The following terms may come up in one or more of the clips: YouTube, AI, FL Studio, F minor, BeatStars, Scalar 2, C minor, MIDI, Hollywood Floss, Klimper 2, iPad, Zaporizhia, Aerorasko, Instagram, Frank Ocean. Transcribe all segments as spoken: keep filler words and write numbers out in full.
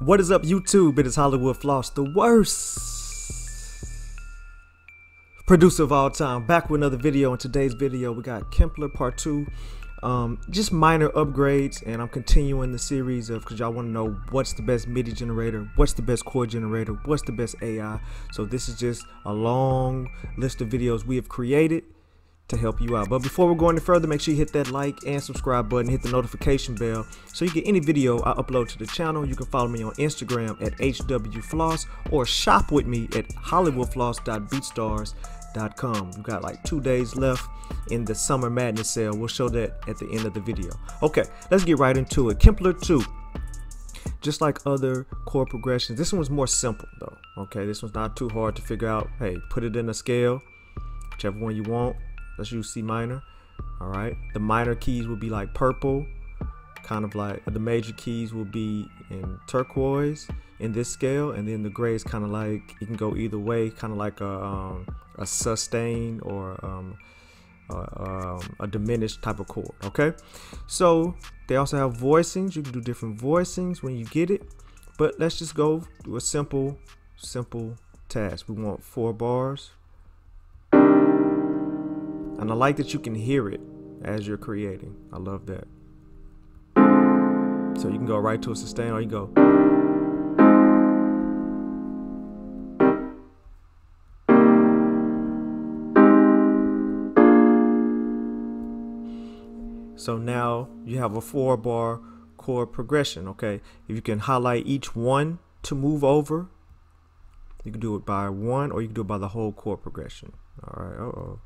What is up, YouTube? It is Hollywood Floss, the worst producer of all time, back with another video. In today's video, we got Klimper Part two. Um, just minor upgrades, and I'm continuing the series of because y'all want to know what's the best MIDI generator, what's the best chord generator, what's the best A I. So this is just a long list of videos we have created to help you out. But before we go any further, make sure you hit that like and subscribe button, hit the notification bell so you get any video I upload to the channel. You can follow me on Instagram at H W Floss or shop with me at hollywood floss dot beatstars dot com. We've got like two days left in the summer madness sale. We'll show that at the end of the video. Okay, let's get right into it. Klimper two. Just like other chord progressions, this one's more simple though. Okay, this one's not too hard to figure out. Hey, put it in a scale, whichever one you want. Let's use C minor. All right, the minor keys will be like purple, kind of like the major keys will be in turquoise in this scale, and then the gray is kind of like, it can go either way, kind of like a, um, a sustain or um, a, um, a diminished type of chord. Okay, so they also have voicings. You can do different voicings when you get it, but let's just go do a simple, simple task. We want four bars. And I like that you can hear it as you're creating. I love that. So you can go right to a sustain or you go. So now you have a four bar chord progression, okay? If you can highlight each one to move over, you can do it by one or you can do it by the whole chord progression. All right, uh-oh.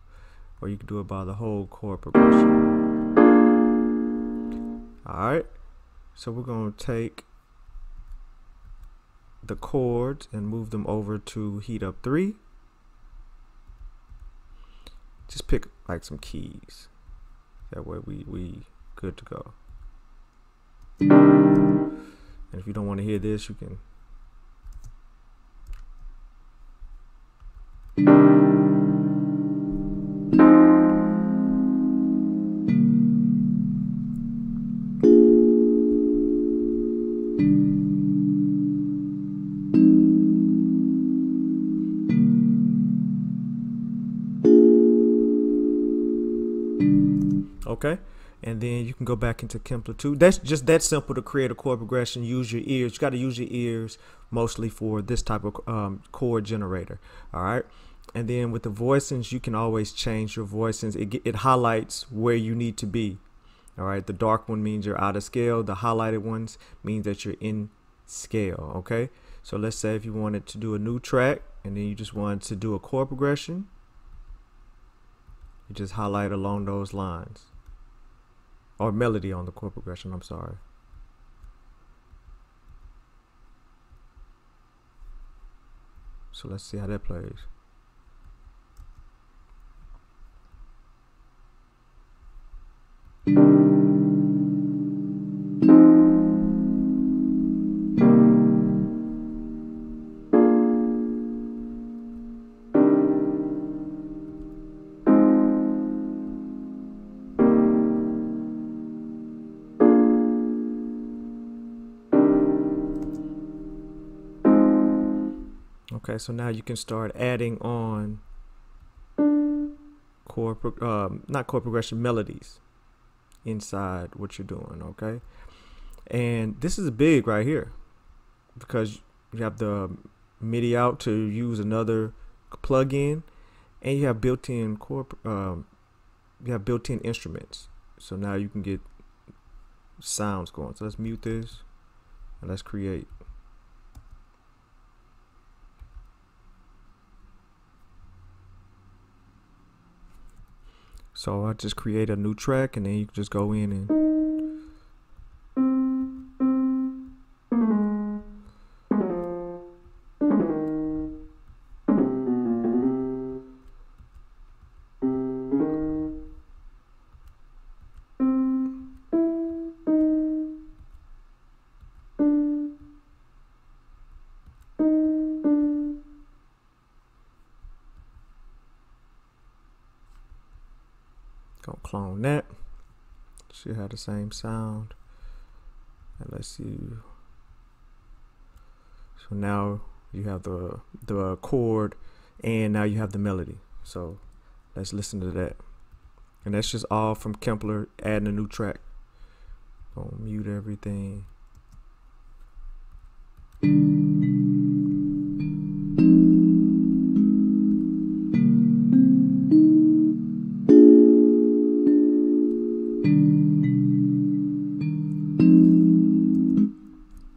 Or you can do it by the whole chord progression. Alright, so we're going to take the chords and move them over to heat up three. Just pick like some keys. That way we, we good to go. And if you don't want to hear this, you can. Okay, and then you can go back into Klimper two. That's just that simple to create a chord progression. Use your ears. You got to use your ears mostly for this type of um, chord generator. All right, and then with the voicings, you can always change your voicings. It, it highlights where you need to be. All right, the dark one means you're out of scale. The highlighted ones means that you're in scale. Okay, so let's say if you wanted to do a new track and then you just wanted to do a chord progression, you just highlight along those lines. Or melody on the chord progression, I'm sorry. So let's see how that plays. Okay, so now you can start adding on chord, um, not chord progression, melodies inside what you're doing, okay? And this is big right here because you have the MIDI out to use another plugin, and you have built-in chord, um, you have built-in instruments. So now you can get sounds going. So let's mute this and let's create. So I just create a new track, and then you can just go in and gonna clone that. Should have the same sound. And let's see. So now you have the the chord, and now you have the melody. So let's listen to that. And that's just all from Klimper, adding a new track. Gonna mute everything.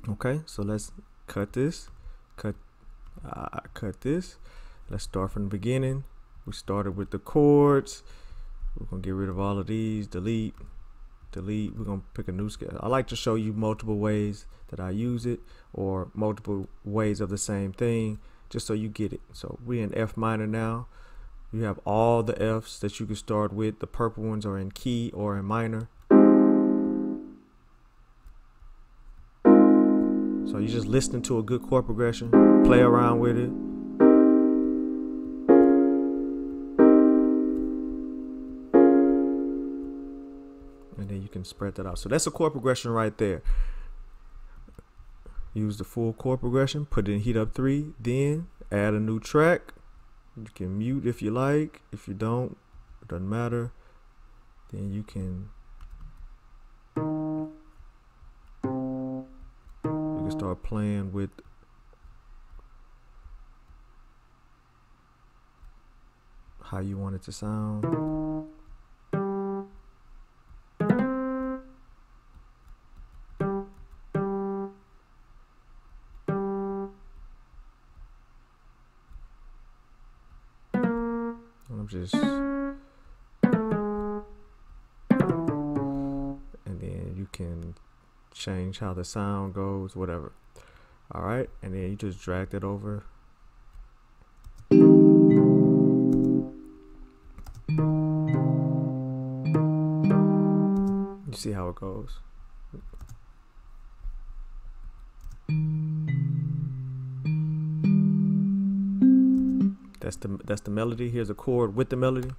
Okay, so let's cut this, cut, uh, cut this. Let's start from the beginning. We started with the chords. We're gonna get rid of all of these, delete, delete. We're gonna pick a new scale. I like to show you multiple ways that I use it, or multiple ways of the same thing, just so you get it. So we're in F minor now. You have all the Fs that you can start with. The purple ones are in key or in minor. So you just listen to a good chord progression, play around with it. And then you can spread that out. So that's a chord progression right there. Use the full chord progression, put it in heat up three, then add a new track. You can mute if you like. If you don't, it doesn't matter. Then you can start playing with how you want it to sound. I'm just and then you can change how the sound goes, whatever. All right, and then you just drag that over. You see how it goes. That's the that's the melody. Here's a chord with the melody.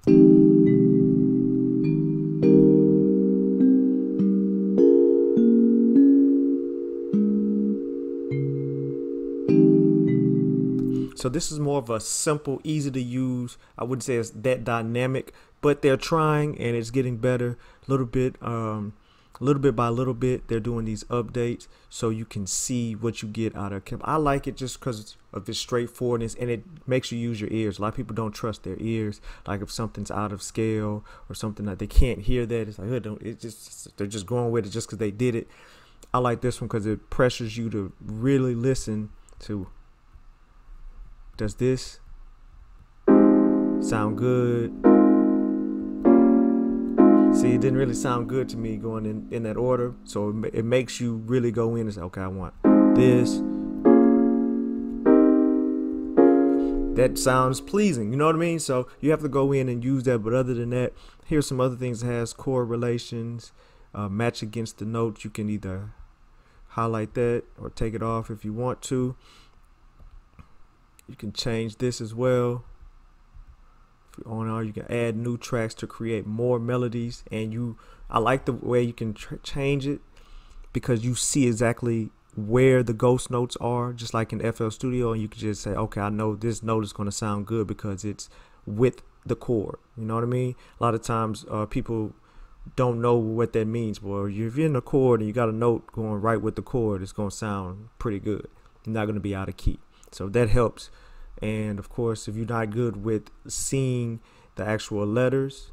So this is more of a simple, easy to use. I wouldn't say it's that dynamic, but they're trying and it's getting better a little bit, um, little bit by little bit. They're doing these updates so you can see what you get out of Klimper. I like it just because of the straightforwardness, and it makes you use your ears. A lot of people don't trust their ears. Like if something's out of scale or something that they can't hear, that it's like it don't, it just they're just going with it just because they did it. I like this one because it pressures you to really listen to. Does this sound good? See, it didn't really sound good to me going in, in that order. So it, it makes you really go in and say, okay, I want this. That sounds pleasing, you know what I mean? So you have to go in and use that. But other than that, here's some other things. It has correlations, uh, match against the notes. You can either highlight that or take it off if you want to. You can change this as well. If you're on all, you can add new tracks to create more melodies. And you, I like the way you can tr change it because you see exactly where the ghost notes are, just like in F L Studio. And you can just say, okay, I know this note is going to sound good because it's with the chord. You know what I mean? A lot of times uh, people don't know what that means. Well, if you're in a chord and you got a note going right with the chord, it's going to sound pretty good. You're not going to be out of key. So that helps. And of course, if you're not good with seeing the actual letters,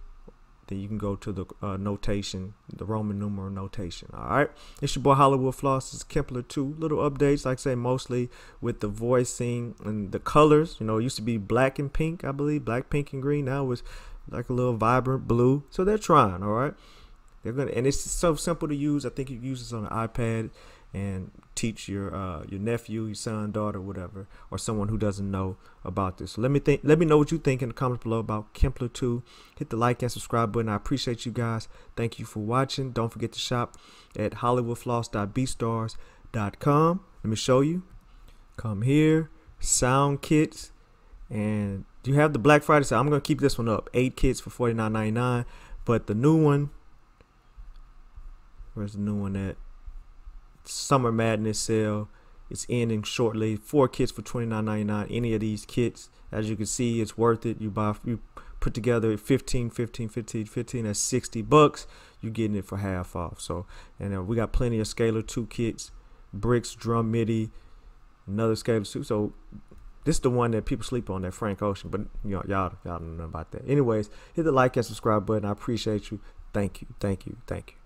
then you can go to the uh, notation, the Roman numeral notation. All right, it's your boy Hollywood Floss. It's Klimper two. Little updates, like I say, mostly with the voicing and the colors. You know, it used to be black and pink, I believe, black, pink, and green. Now it's like a little vibrant blue. So they're trying. All right, they're gonna, and it's so simple to use. I think you can use this on an iPad and teach your uh, your nephew, your son, daughter, whatever, or someone who doesn't know about this. So let me think. Let me know what you think in the comments below about Klimper two. Hit the like and subscribe button. I appreciate you guys. Thank you for watching. Don't forget to shop at hollywood floss dot beatstars dot com. Let me show you. Come here. Sound kits, and you have the Black Friday sale. I'm gonna keep this one up. Eight kits for forty-nine ninety-nine. But the new one. Where's the new one at? Summer Madness sale It's ending shortly. Four kits for twenty-nine ninety-nine. Any of these kits, as you can see, it's worth it. You buy, you put together fifteen, fifteen, fifteen, fifteen. That's sixty bucks. You're getting it for half off. So, and uh, we got plenty of Scalar two kits, bricks, drum MIDI, another Scalar two. So this is the one that people sleep on, that Frank Ocean. But you know, y'all, y'all don't know about that. Anyways, hit the like and subscribe button. I appreciate you. Thank you. Thank you. Thank you.